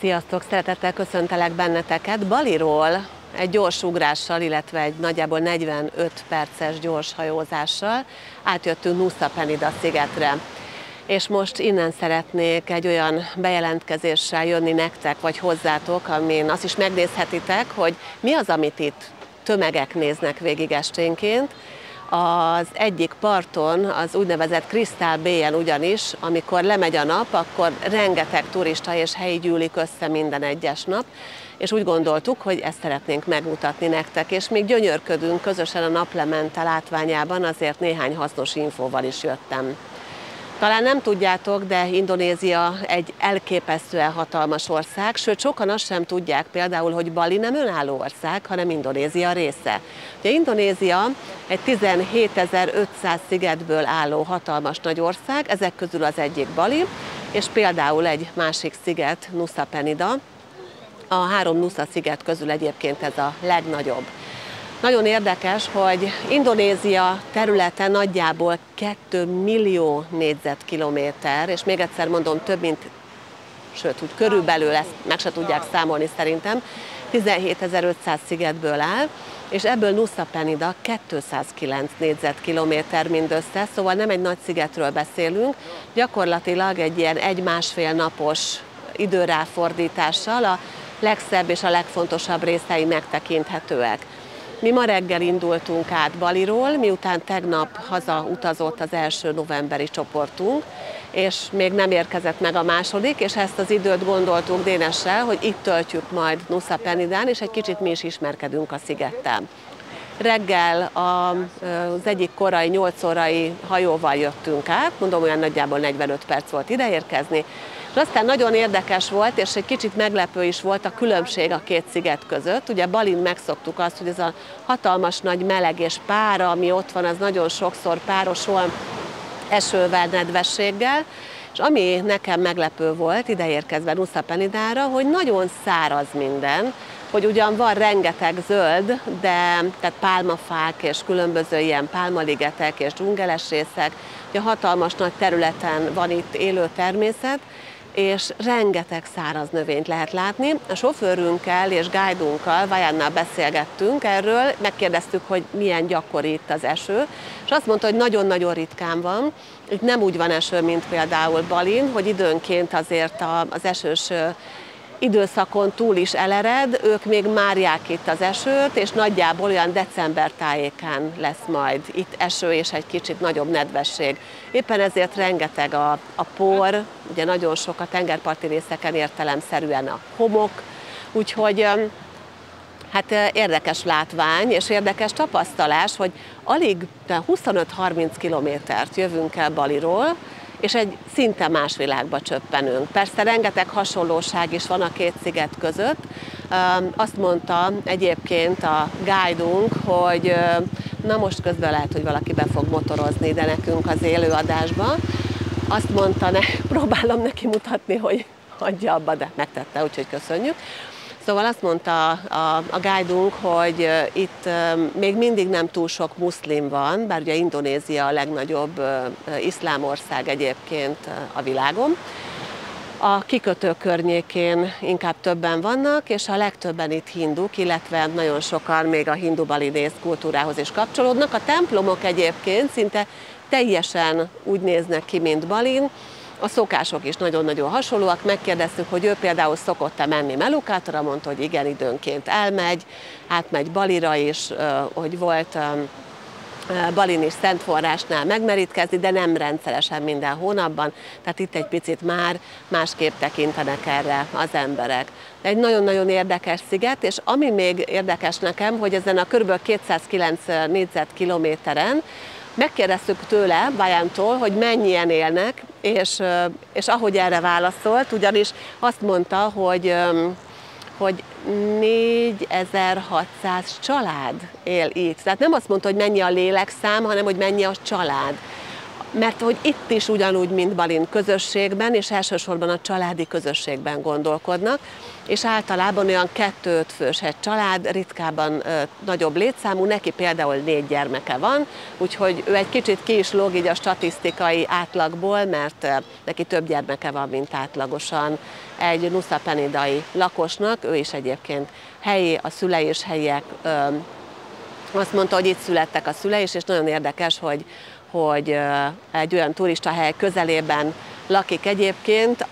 Sziasztok, szeretettel köszöntelek benneteket Baliról egy gyors ugrással, illetve egy nagyjából 45 perces gyors hajózással átjöttünk Nusa Penida szigetre. És most innen szeretnék egy olyan bejelentkezéssel jönni nektek, vagy hozzátok, amin azt is megnézhetitek, hogy mi az, amit itt tömegek néznek végig esténként. Az egyik parton, az úgynevezett Crystal Bayen ugyanis, amikor lemegy a nap, akkor rengeteg turista és helyi gyűlik össze minden egyes nap, és úgy gondoltuk, hogy ezt szeretnénk megmutatni nektek, és még gyönyörködünk közösen a naplemente látványában, azért néhány hasznos infóval is jöttem. Talán nem tudjátok, de Indonézia egy elképesztően hatalmas ország, sőt sokan azt sem tudják például, hogy Bali nem önálló ország, hanem Indonézia része. Ugye Indonézia egy 17.500 szigetből álló hatalmas nagy ország, ezek közül az egyik Bali, és például egy másik sziget, Nusa Penida. A három Nusa sziget közül egyébként ez a legnagyobb. Nagyon érdekes, hogy Indonézia területe nagyjából 2 millió négyzetkilométer, és még egyszer mondom, több mint, sőt, úgy körülbelül ezt meg se tudják számolni szerintem, 17.500 szigetből áll, és ebből Nusa Penida 209 négyzetkilométer mindössze, szóval nem egy nagy szigetről beszélünk, gyakorlatilag egy ilyen egy-másfél napos időráfordítással a legszebb és a legfontosabb részei megtekinthetőek. Mi ma reggel indultunk át Baliról, miután tegnap hazautazott az első novemberi csoportunk, és még nem érkezett meg a második, és ezt az időt gondoltuk Dénessel, hogy itt töltjük majd Nusa Penidán, és egy kicsit mi is ismerkedünk a szigettel. Reggel az egyik korai, 8 órai hajóval jöttünk át, mondom, olyan nagyjából 45 perc volt ideérkezni, és aztán nagyon érdekes volt, és egy kicsit meglepő is volt a különbség a két sziget között. Ugye Balin megszoktuk azt, hogy ez a hatalmas nagy meleg és pára, ami ott van, az nagyon sokszor párosul esővel, nedvességgel, és ami nekem meglepő volt ideérkezve Nusa Penidára, hogy nagyon száraz minden, hogy ugyan van rengeteg zöld, de tehát pálmafák és különböző ilyen pálmaligetek és dzsungeles részek, ugye hatalmas nagy területen van itt élő természet, és rengeteg száraz növényt lehet látni. A sofőrünkkel és guide-unkkal, Vajánnal beszélgettünk erről, megkérdeztük, hogy milyen gyakori itt az eső, és azt mondta, hogy nagyon-nagyon ritkán van. Itt nem úgy van eső, mint például Balin, hogy időnként azért az esős időszakon túl is elered, ők még márják itt az esőt, és nagyjából olyan december tájékán lesz majd itt eső és egy kicsit nagyobb nedvesség. Éppen ezért rengeteg a por, ugye nagyon sok a tengerparti részeken értelemszerűen a homok, úgyhogy hát érdekes látvány és érdekes tapasztalás, hogy alig 25-30 kilométert jövünk el Baliról, és egy szinte más világba csöppenünk. Persze rengeteg hasonlóság is van a két sziget között. Azt mondta egyébként a guide-unk, hogy na most közben lehet, hogy valaki be fog motorozni ide nekünk az élőadásba. Azt mondta, próbálom neki mutatni, hogy hagyja abba, de megtette, úgyhogy köszönjük. Szóval azt mondta a guide-unk, hogy itt még mindig nem túl sok muszlim van, bár ugye Indonézia a legnagyobb iszlám ország egyébként a világon. A kikötő környékén inkább többen vannak, és a legtöbben itt hinduk, illetve nagyon sokan még a hindu-balinész kultúrához is kapcsolódnak. A templomok egyébként szinte teljesen úgy néznek ki, mint Balin. A szokások is nagyon-nagyon hasonlóak, megkérdeztük, hogy ő például szokott-e menni Melukátra, mondta, hogy igen, időnként elmegy, átmegy Balira is, hogy volt Balin is Szentforrásnál megmerítkezni, de nem rendszeresen minden hónapban, tehát itt egy picit már másképp tekintenek erre az emberek. Egy nagyon-nagyon érdekes sziget, és ami még érdekes nekem, hogy ezen a kb. 209 négyzetkilométeren megkérdeztük tőle, Vajántól, hogy mennyien élnek, és ahogy erre válaszolt, ugyanis azt mondta, hogy 4600 család él itt. Tehát nem azt mondta, hogy mennyi a lélekszám, hanem hogy mennyi a család. mert hogy itt is ugyanúgy, mint Balin, közösségben, és elsősorban a családi közösségben gondolkodnak, és általában olyan 2-5 fős egy család, ritkábban nagyobb létszámú, neki például 4 gyermeke van, úgyhogy ő egy kicsit ki is lóg így a statisztikai átlagból, mert neki több gyermeke van, mint átlagosan egy Nusa Penidai lakosnak, ő is egyébként helyi, a szülei és helyiek, azt mondta, hogy itt születtek a szülei, és nagyon érdekes, hogy egy olyan turistahely közelében lakik egyébként,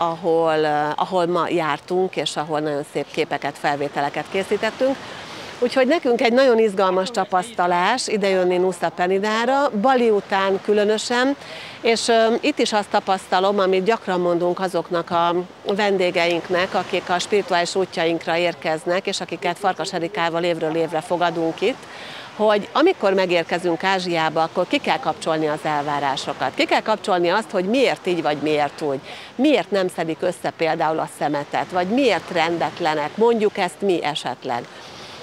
ahol ma jártunk, és ahol nagyon szép képeket, felvételeket készítettünk. Úgyhogy nekünk egy nagyon izgalmas tapasztalás idejönni Nusa Penidára, Bali után különösen, és itt is azt tapasztalom, amit gyakran mondunk azoknak a vendégeinknek, akik a spirituális útjainkra érkeznek, és akiket Farkas Edikával évről évre fogadunk itt, hogy amikor megérkezünk Ázsiába, akkor ki kell kapcsolni az elvárásokat. Ki kell kapcsolni azt, hogy miért így, vagy miért úgy. Miért nem szedik össze például a szemetet, vagy miért rendetlenek, mondjuk ezt mi esetleg.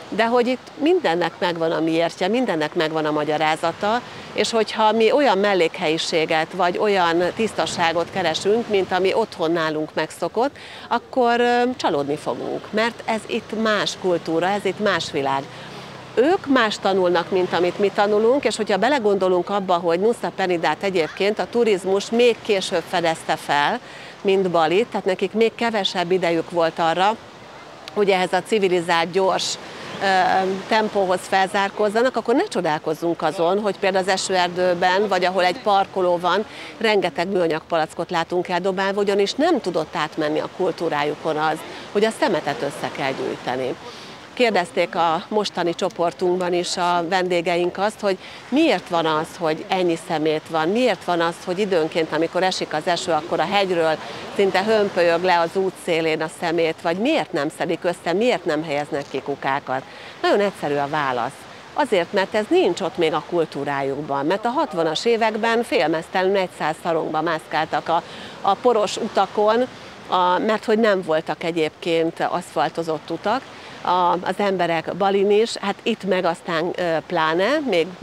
De hogy itt mindennek megvan a miértje, mindennek megvan a magyarázata, és hogyha mi olyan mellékhelyiséget, vagy olyan tisztaságot keresünk, mint ami otthon nálunk megszokott, akkor csalódni fogunk, mert ez itt más kultúra, ez itt más világ. Ők más tanulnak, mint amit mi tanulunk, és hogyha belegondolunk abba, hogy Nusa Penidát egyébként a turizmus még később fedezte fel, mint Balit, tehát nekik még kevesebb idejük volt arra, hogy ehhez a civilizált, gyors tempóhoz felzárkózzanak, akkor ne csodálkozzunk azon, hogy például az esőerdőben, vagy ahol egy parkoló van, rengeteg műanyagpalackot látunk eldobálva, ugyanis nem tudott átmenni a kultúrájukon az, hogy a szemetet össze kell gyűjteni. Kérdezték a mostani csoportunkban is a vendégeink azt, hogy miért van az, hogy ennyi szemét van, miért van az, hogy időnként, amikor esik az eső, akkor a hegyről szinte hömpölyög le az út szélén a szemét, vagy miért nem szedik össze, miért nem helyeznek ki kukákat. Nagyon egyszerű a válasz. Azért, mert ez nincs ott még a kultúrájukban, mert a 60-as években félmeztelenül 100 szarongba mászkáltak a poros utakon, mert hogy nem voltak egyébként aszfaltozott utak. Az emberek Balin is, hát itt meg aztán pláne,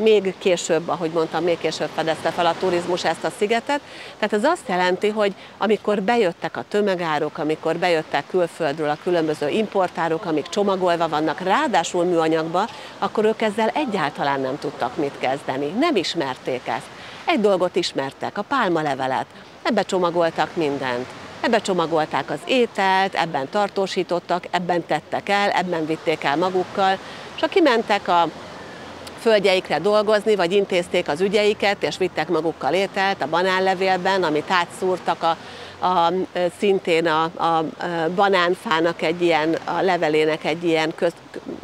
még később, ahogy mondtam, még később fedezte fel a turizmus ezt a szigetet. Tehát ez azt jelenti, hogy amikor bejöttek a tömegárok, amikor bejöttek külföldről a különböző importárok, amik csomagolva vannak, ráadásul műanyagba, akkor ők ezzel egyáltalán nem tudtak mit kezdeni. Nem ismerték ezt. Egy dolgot ismertek, a pálmalevelet. Ebbe csomagoltak mindent. Ebben csomagolták az ételt, ebben tartósítottak, ebben tettek el, ebben vitték el magukkal, és ha kimentek a földjeikre dolgozni, vagy intézték az ügyeiket, és vittek magukkal ételt a banánlevélben, amit átszúrtak szintén a banánfának egy ilyen, a levelének egy ilyen,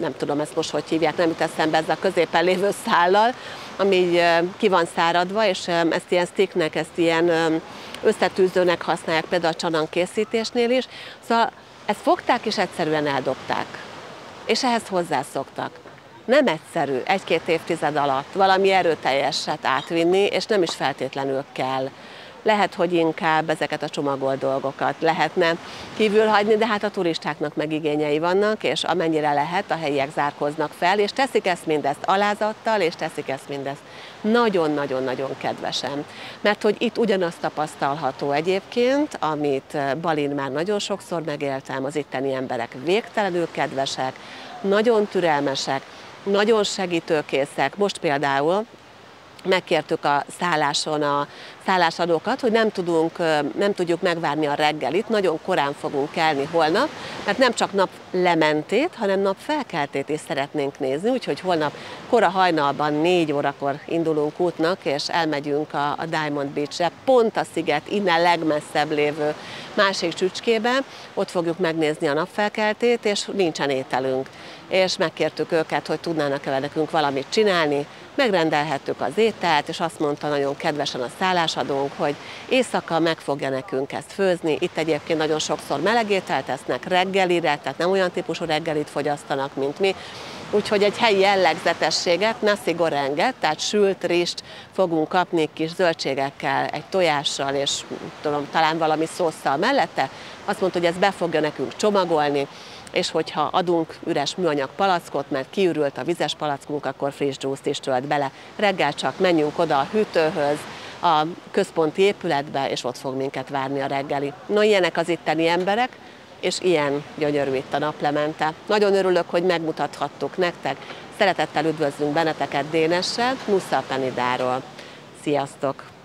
nem tudom ezt most hogy hívják, nem jut eszembe, ez a középen lévő szállal, ami így ki van száradva, és ezt ilyen sticknek, ezt ilyen összetűzőnek használják például a csanan készítésnél is. Szóval ezt fogták és egyszerűen eldobták. És ehhez hozzászoktak. Nem egyszerű egy-két évtized alatt valami erőteljeset átvinni, és nem is feltétlenül kell. Lehet, hogy inkább ezeket a csomagolt dolgokat lehetne kívül hagyni, de hát a turistáknak meg igényei vannak, és amennyire lehet, a helyiek zárkoznak fel, és teszik ezt mindezt alázattal, és teszik ezt mindezt nagyon-nagyon-nagyon kedvesen. Mert hogy itt ugyanazt tapasztalható egyébként, amit Balin már nagyon sokszor megéltem, az itteni emberek végtelenül kedvesek, nagyon türelmesek, nagyon segítőkészek. Most például megkértük a szálláson a szállásadókat, hogy nem tudjuk megvárni a reggelit, nagyon korán fogunk kelni holnap, mert nem csak nap lementét, hanem nap felkeltét is szeretnénk nézni, úgyhogy holnap kora hajnalban 4 órakor indulunk útnak, és elmegyünk a Diamond Beach-re, pont a sziget innen legmesszebb lévő másik csücskébe, ott fogjuk megnézni a napfelkeltét, és nincsen ételünk. És megkértük őket, hogy tudnának-e nekünk valamit csinálni, megrendelhettük az ételt, és azt mondta nagyon kedvesen a szállásadónk, hogy éjszaka meg fogja nekünk ezt főzni. Itt egyébként nagyon sokszor melegételt tesznek reggelire, tehát nem olyan típusú reggelit fogyasztanak, mint mi. Úgyhogy egy helyi jellegzetességet, nasi gorenget, tehát sült rist fogunk kapni kis zöldségekkel, egy tojással, és tudom, talán valami szósszal mellette. Azt mondta, hogy ezt be fogja nekünk csomagolni, és hogyha adunk üres műanyag palackot, mert kiürült a vizes palackunk, akkor friss dzsúszt is tölt bele. Reggel csak menjünk oda a hűtőhöz, a központi épületbe, és ott fog minket várni a reggeli. No, ilyenek az itteni emberek, és ilyen gyönyörű itt a naplemente. Nagyon örülök, hogy megmutathattuk nektek. Szeretettel üdvözlünk benneteket Dénessel, Nusa Penidáról. Sziasztok!